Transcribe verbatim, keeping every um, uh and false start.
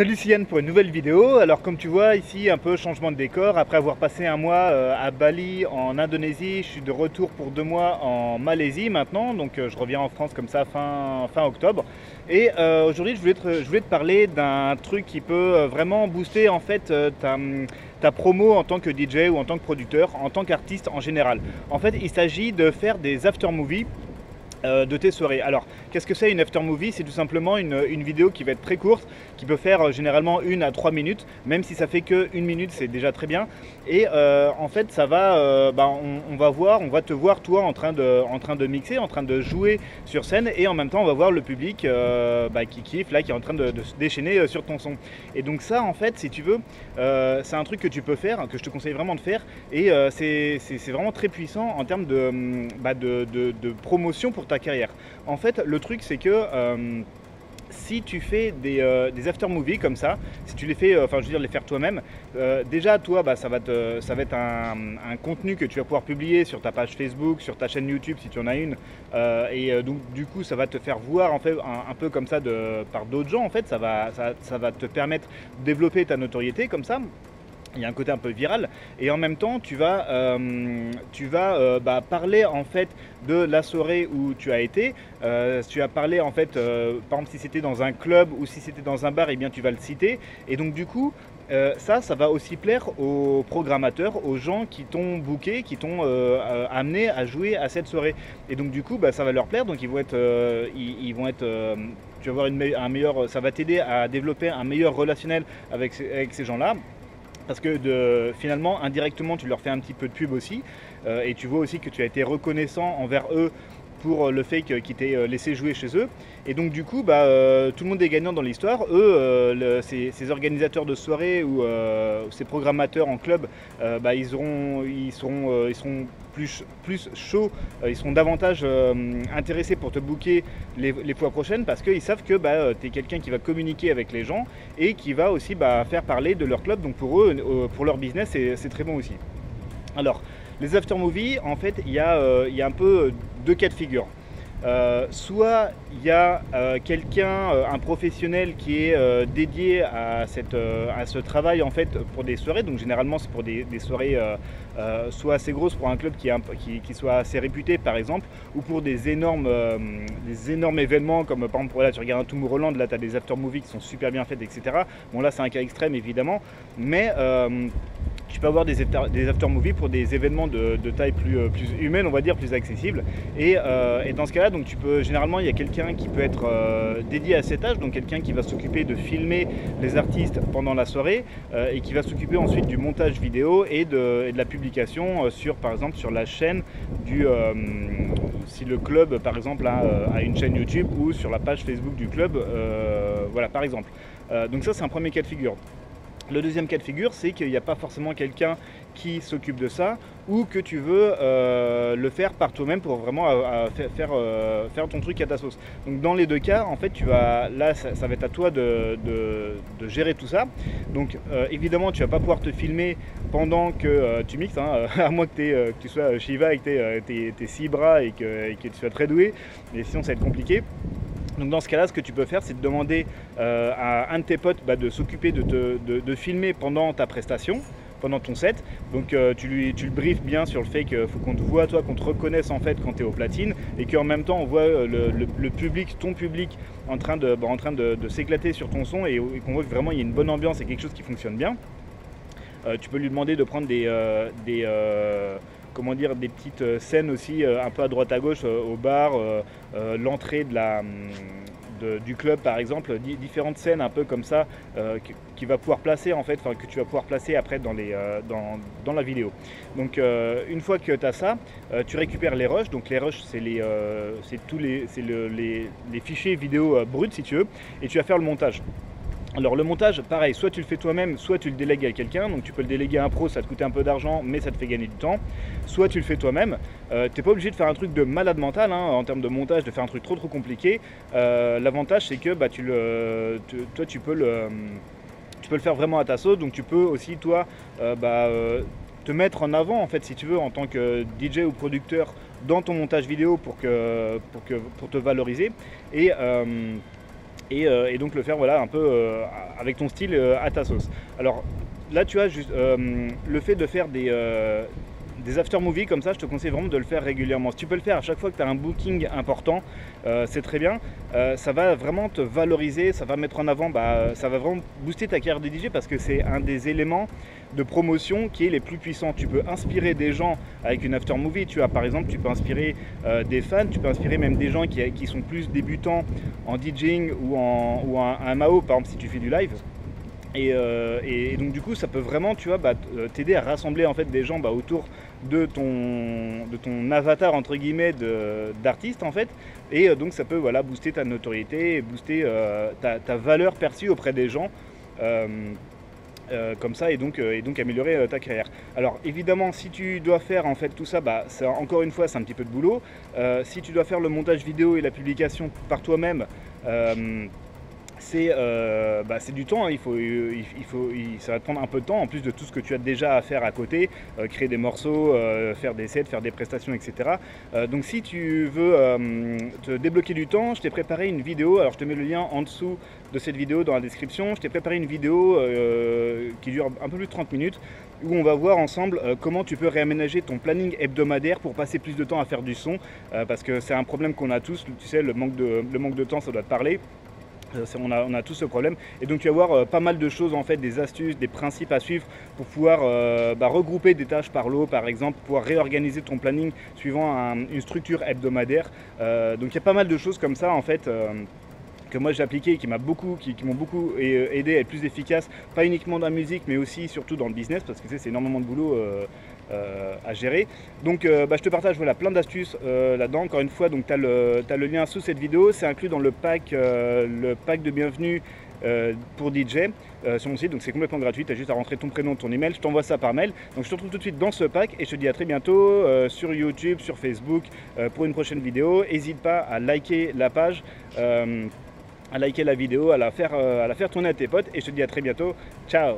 Salut, c'est Yann pour une nouvelle vidéo. Alors comme tu vois ici, un peu changement de décor. Après avoir passé un mois euh, à Bali en Indonésie, je suis de retour pour deux mois en Malaisie maintenant. Donc euh, je reviens en France comme ça fin, fin octobre. Et euh, aujourd'hui je voulais te, je voulais te parler d'un truc qui peut vraiment booster en fait euh, ta... ta promo en tant que D J ou en tant que producteur, en tant qu'artiste en général. En fait, il s'agit de faire des after-movies euh, de tes soirées. Alors, qu'est-ce que c'est une after-movie? C'est tout simplement une, une vidéo qui va être très courte, qui peut faire euh, généralement une à trois minutes, même si ça fait que une minute, c'est déjà très bien. Et euh, en fait, ça va, euh, bah, on, on va voir, on va te voir toi en train de, en train de mixer, en train de jouer sur scène, et en même temps, on va voir le public euh, bah, qui kiffe, là, qui est en train de, de se déchaîner sur ton son. Et donc ça, en fait, si tu veux, euh, c'est un truc que tu peux faire, que je te conseille vraiment de faire, et euh, c'est vraiment très puissant en termes de, bah, de, de, de promotion pour ta carrière. En fait, le truc, c'est que euh, si tu fais des, euh, des after-movies comme ça, si tu les fais, enfin euh, je veux dire les faire toi-même, euh, déjà toi bah, ça va te, ça va être un, un contenu que tu vas pouvoir publier sur ta page Facebook, sur ta chaîne YouTube si tu en as une, euh, et euh, donc du coup ça va te faire voir en fait un, un peu comme ça de, par d'autres gens en fait, ça va, ça, ça va te permettre de développer ta notoriété comme ça. Il y a un côté un peu viral et en même temps tu vas, euh, tu vas euh, bah, parler en fait de la soirée où tu as été, euh, tu as parlé en fait, euh, par exemple si c'était dans un club ou si c'était dans un bar, et eh bien tu vas le citer et donc du coup Euh, ça, ça va aussi plaire aux programmateurs, aux gens qui t'ont booké, qui t'ont euh, euh, amené à jouer à cette soirée. Et donc du coup, bah, ça va leur plaire, donc ils vont être, euh, ils, ils vont être euh, tu vas avoir une me un meilleur, ça va t'aider à développer un meilleur relationnel avec, avec ces gens-là. Parce que de, finalement, indirectement, tu leur fais un petit peu de pub aussi, euh, et tu vois aussi que tu as été reconnaissant envers eux pour le fait qu'ils t'aient laissé jouer chez eux. Et donc du coup, bah, euh, tout le monde est gagnant dans l'histoire. Eux, euh, le, ces, ces organisateurs de soirées ou euh, ces programmateurs en club, euh, bah, ils, auront, ils, seront, euh, ils seront plus, plus chauds, euh, ils seront davantage euh, intéressés pour te booker les, les fois prochaines parce qu'ils savent que bah, tu es quelqu'un qui va communiquer avec les gens et qui va aussi bah, faire parler de leur club. Donc pour eux, euh, pour leur business, c'est très bon aussi. Alors, les after-movies, en fait, il y, euh, y a un peu deux cas de figure. Euh, soit il y a euh, quelqu'un, euh, un professionnel qui est euh, dédié à, cette, euh, à ce travail en fait pour des soirées, donc généralement c'est pour des, des soirées euh, euh, soit assez grosses pour un club qui, qui, qui soit assez réputé par exemple, ou pour des énormes, euh, des énormes événements comme par exemple là tu regardes un Tomorrowland, là tu as des after-movies qui sont super bien faites, et cetera. Bon là c'est un cas extrême évidemment, mais euh, tu peux avoir des after-movies pour des événements de, de taille plus, plus humaine, on va dire, plus accessible. Et, euh, et dans ce cas-là, donc tu peux généralement, il y a quelqu'un qui peut être euh, dédié à cette tâche, donc quelqu'un qui va s'occuper de filmer les artistes pendant la soirée euh, et qui va s'occuper ensuite du montage vidéo et de, et de la publication euh, sur, par exemple, sur la chaîne du... Euh, si le club, par exemple, a, a une chaîne YouTube ou sur la page Facebook du club, euh, voilà, par exemple. Euh, donc ça, c'est un premier cas de figure. Le deuxième cas de figure, c'est qu'il n'y a pas forcément quelqu'un qui s'occupe de ça ou que tu veux euh, le faire par toi-même pour vraiment à, à faire, euh, faire ton truc à ta sauce. Donc dans les deux cas, en fait, tu vas, là, ça, ça va être à toi de, de, de gérer tout ça. Donc euh, évidemment, tu ne vas pas pouvoir te filmer pendant que euh, tu mixes, hein, à moins que, euh, que tu sois Shiva et que tu aies euh, tes, tes six bras et que, et que tu sois très doué, mais sinon ça va être compliqué. Donc dans ce cas-là, ce que tu peux faire, c'est de demander euh, à un de tes potes bah, de s'occuper de, de, de filmer pendant ta prestation, pendant ton set. Donc euh, tu, lui, tu le briefes bien sur le fait qu'il faut qu'on te voit, toi, qu'on te reconnaisse en fait quand tu es au platine et qu'en même temps, on voit le, le, le public, ton public, en train de, bah, en train de, de s'éclater sur ton son et, et qu'on voit que vraiment il y a une bonne ambiance et quelque chose qui fonctionne bien. Euh, tu peux lui demander de prendre des... Euh, des euh, comment dire, des petites scènes aussi euh, un peu à droite à gauche euh, au bar, euh, euh, l'entrée de la, de, du club par exemple, différentes scènes un peu comme ça euh, que, qui va pouvoir placer en fait, enfin que tu vas pouvoir placer après dans, les, euh, dans, dans la vidéo. Donc euh, une fois que tu as ça, euh, tu récupères les rushs, donc les rushs c'est les, euh, tous les, le, les, les fichiers vidéo euh, bruts si tu veux, et tu vas faire le montage. Alors le montage, pareil, soit tu le fais toi-même, soit tu le délègues à quelqu'un, donc tu peux le déléguer à un pro, ça te coûte un peu d'argent, mais ça te fait gagner du temps. Soit tu le fais toi-même, euh, t'es pas obligé de faire un truc de malade mental, hein, en termes de montage, de faire un truc trop trop compliqué. Euh, L'avantage c'est que bah, tu le, tu, toi tu peux le, tu peux le faire vraiment à ta sauce, donc tu peux aussi toi euh, bah, euh, te mettre en avant en fait si tu veux en tant que D J ou producteur dans ton montage vidéo pour, que, pour, que, pour te valoriser. Et, euh, et, euh, et donc le faire voilà, un peu euh, avec ton style euh, à ta sauce. Alors là tu as juste, euh, le fait de faire des, euh, des after-movies comme ça, je te conseille vraiment de le faire régulièrement. Si tu peux le faire à chaque fois que tu as un booking important, euh, c'est très bien. Euh, ça va vraiment te valoriser, ça va mettre en avant, bah, ça va vraiment booster ta carrière de D J parce que c'est un des éléments de promotion qui est les plus puissants. Tu peux inspirer des gens avec une after movie, tu as par exemple, tu peux inspirer euh, des fans, tu peux inspirer même des gens qui, qui sont plus débutants en DJing ou en, ou en, en M A O par exemple si tu fais du live. Et, euh, et donc du coup ça peut vraiment tu vois bah, t'aider à rassembler en fait des gens bah, autour de ton, de ton avatar entre guillemets d'artiste en fait, et euh, donc ça peut voilà booster ta notoriété et booster euh, ta, ta valeur perçue auprès des gens euh, Euh, comme ça et donc, euh, et donc améliorer euh, ta carrière. Alors évidemment si tu dois faire en fait tout ça, bah, ça encore une fois c'est un petit peu de boulot. Euh, si tu dois faire le montage vidéo et la publication par toi-même, euh, c'est euh, bah, du temps, hein. il faut, il, il faut, il, ça va te prendre un peu de temps en plus de tout ce que tu as déjà à faire à côté, euh, créer des morceaux, euh, faire des sets, faire des prestations, et cetera. Euh, donc si tu veux euh, te débloquer du temps, je t'ai préparé une vidéo, alors je te mets le lien en dessous de cette vidéo dans la description, je t'ai préparé une vidéo euh, qui dure un peu plus de trente minutes où on va voir ensemble euh, comment tu peux réaménager ton planning hebdomadaire pour passer plus de temps à faire du son, euh, parce que c'est un problème qu'on a tous, tu sais, le manque de, le manque de temps, ça doit te parler. On a, on a tous ce problème et donc tu vas voir euh, pas mal de choses en fait, des astuces, des principes à suivre pour pouvoir euh, bah, regrouper des tâches par lot par exemple, pouvoir réorganiser ton planning suivant un, une structure hebdomadaire. Euh, donc il y a pas mal de choses comme ça en fait euh, que moi j'ai appliqué et qui m'ont beaucoup, qui, qui m'ont beaucoup aidé à être plus efficace, pas uniquement dans la musique mais aussi surtout dans le business parce que tu sais, c'est énormément de boulot euh, Euh, à gérer. Donc euh, bah, je te partage voilà, plein d'astuces euh, là-dedans. Encore une fois, donc tu as le, t'as le lien sous cette vidéo, c'est inclus dans le pack, euh, le pack de bienvenue euh, pour D J euh, sur mon site, donc c'est complètement gratuit, tu as juste à rentrer ton prénom, ton email, je t'envoie ça par mail. Donc je te retrouve tout de suite dans ce pack et je te dis à très bientôt euh, sur YouTube, sur Facebook euh, pour une prochaine vidéo. N'hésite pas à liker la page, euh, à liker la vidéo, à la faire, euh, à la faire tourner à tes potes et je te dis à très bientôt. Ciao!